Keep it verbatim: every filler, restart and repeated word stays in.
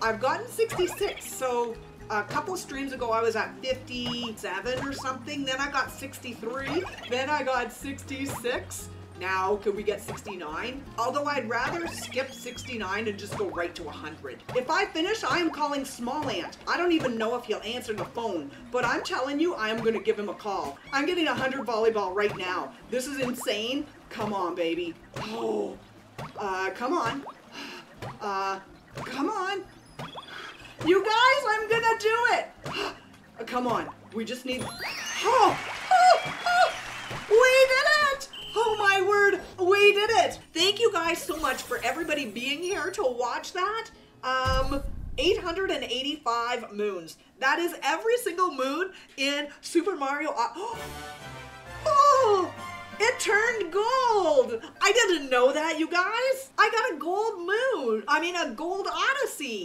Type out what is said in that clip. I've gotten sixty-six, so a couple streams ago I was at fifty-seven or something, then I got sixty-three, then I got sixty-six. Now, could we get sixty-nine? Although I'd rather skip sixty-nine and just go right to one hundred. If I finish, I am calling SmallAnt. I don't even know if he'll answer the phone, but I'm telling you, I am gonna give him a call. I'm getting one hundred volleyball right now. This is insane. Come on, baby. Oh, uh, come on. Uh, come on. You guys, I'm gonna do it. Uh, come on, we just need, oh, oh, oh, we did it. Oh my word, we did it! Thank you guys so much for everybody being here to watch that. Um, eight hundred eighty-five moons. That is every single moon in Super Mario Odyssey. Oh! It turned gold! I didn't know that, you guys! I got a gold moon! I mean, a gold Odyssey!